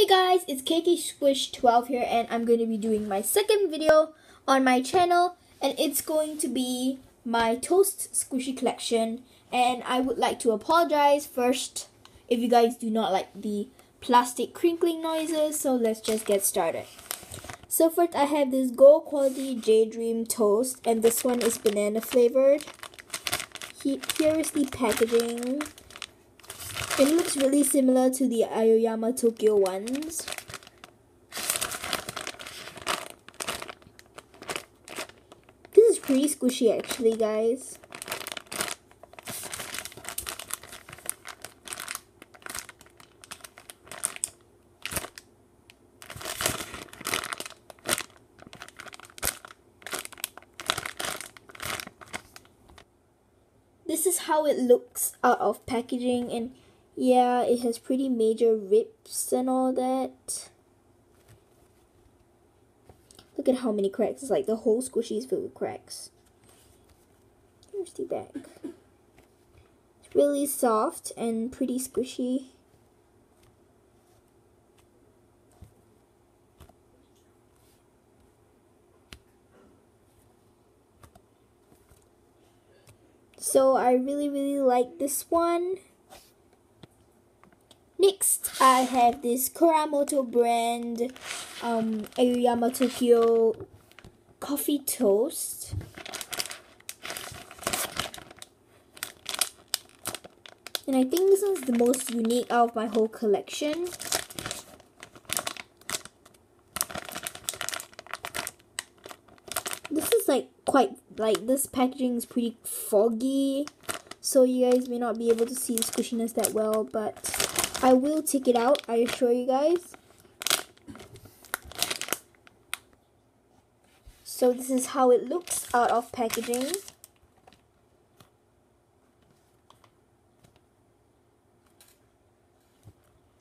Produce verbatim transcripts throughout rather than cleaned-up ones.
Hey guys, it's K K Squish twelve here, and I'm going to be doing my second video on my channel, and it's going to be my Toast Squishy collection. And I would like to apologize first if you guys do not like the plastic crinkling noises, so let's just get started. So first I have this gold quality J-Dream toast, and this one is banana flavored. Here is the packaging. It looks really similar to the Aoyama Tokyo ones. This is pretty squishy actually, guys. This is how it looks out of packaging, and yeah, it has pretty major rips and all that. Look at how many cracks. It's like the whole squishy is filled with cracks. Here's the back. It's really soft and pretty squishy. So I really, really like this one. Next, I have this Kuramoto brand um, Aoyama Tokyo coffee toast. And I think this one's the most unique out of my whole collection. This is like quite, like this packaging is pretty foggy, so you guys may not be able to see the squishiness that well, but I will take it out, I assure you guys. So this is how it looks out of packaging.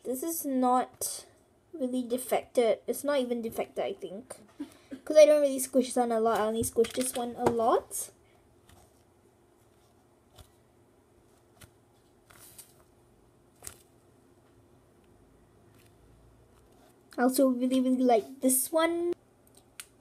This is not really defected. It's not even defected, I think. Because I don't really squish this one a lot. I only squish this one a lot. I also really, really like this one.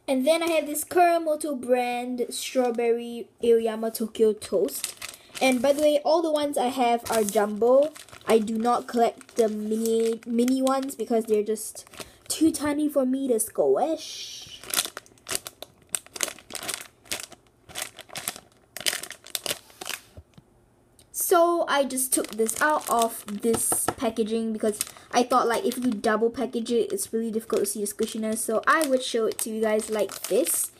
And then I have this Kuramoto brand Strawberry Aoyama Tokyo Toast. And by the way, all the ones I have are jumbo. I do not collect the mini mini ones because they're just too tiny for me to squish. So I just took this out of this packaging because I thought, like, if you double package it, it's really difficult to see the squishiness, so I would show it to you guys like this.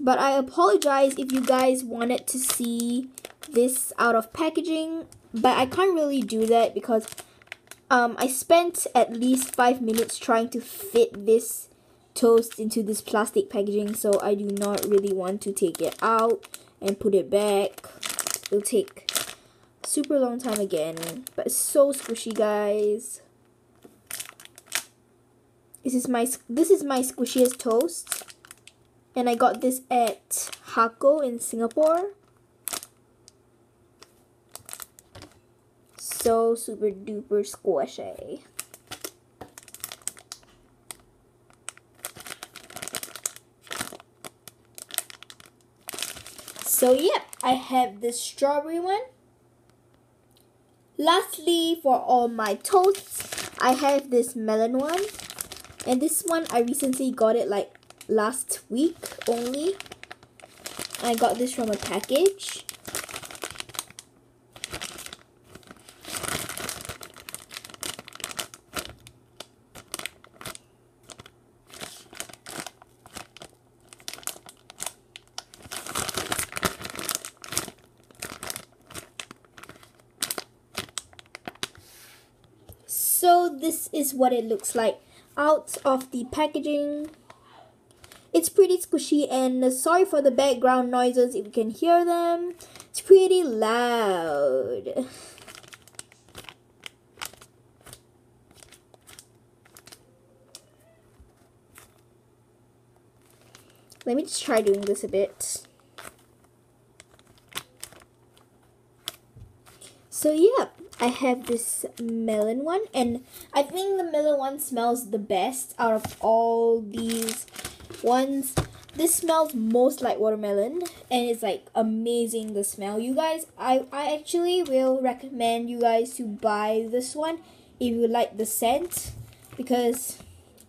But I apologize if you guys wanted to see this out of packaging, but I can't really do that because um, I spent at least five minutes trying to fit this toast into this plastic packaging, so I do not really want to take it out and put it back. It'll take super long time again, but it's so squishy, guys. This is my this is my squishiest toast, and I got this at Hakko in Singapore. So super duper squishy. So yep, I have this strawberry one. Lastly, for all my toasts, I have this melon one, and this one I recently got it like last week only. I got this from a package. So this is what it looks like out of the packaging. It's pretty squishy, and sorry for the background noises if you can hear them. It's pretty loud. Let me just try doing this a bit. So yeah, I have this melon one, and I think the melon one smells the best out of all these ones. This smells most like watermelon, and it's like amazing, the smell. You guys, I, I actually will recommend you guys to buy this one if you like the scent, because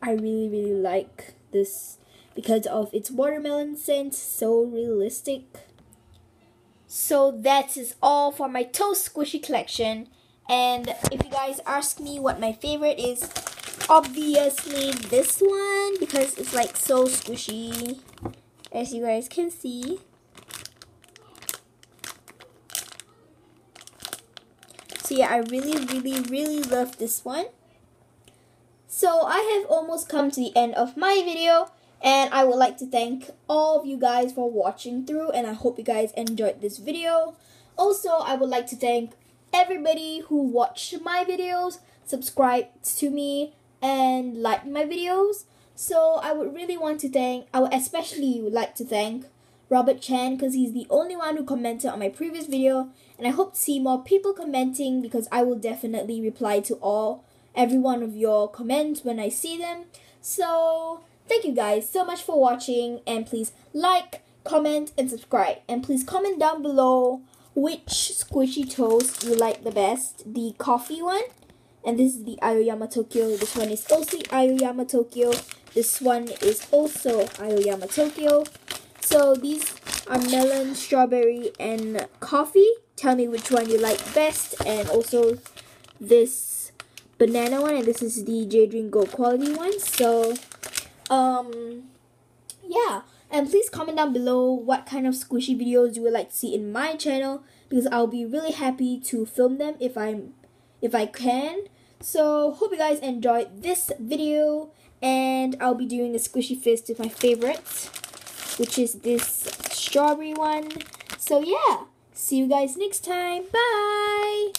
I really really like this because of its watermelon scent, so realistic. So that is all for my Toast Squishy collection, and if you guys ask me what my favorite is, obviously this one, because it's like so squishy, as you guys can see. So yeah, I really really really love this one. So I have almost come to the end of my video, and I would like to thank all of you guys for watching through, and I hope you guys enjoyed this video. Also, I would like to thank everybody who watched my videos, subscribed to me, and like my videos. So I would really want to thank, I would especially like to thank Robert Chan, because he's the only one who commented on my previous video, and I hope to see more people commenting, because I will definitely reply to all every one of your comments when I see them. So thank you guys so much for watching, and please like, comment, and subscribe, and please comment down below which squishy toast you like the best, the coffee one. And this is the Aoyama Tokyo. This one is also Aoyama Tokyo. This one is also Aoyama Tokyo. So these are melon, strawberry, and coffee. Tell me which one you like best. And also this banana one. And this is the J-Dream Gold Quality one. So, um, yeah. And please comment down below what kind of squishy videos you would like to see in my channel, because I'll be really happy to film them if I'm if I can. So hope you guys enjoyed this video, and I'll be doing a squishy fist with my favorites, which is this strawberry one. So yeah, see you guys next time. Bye.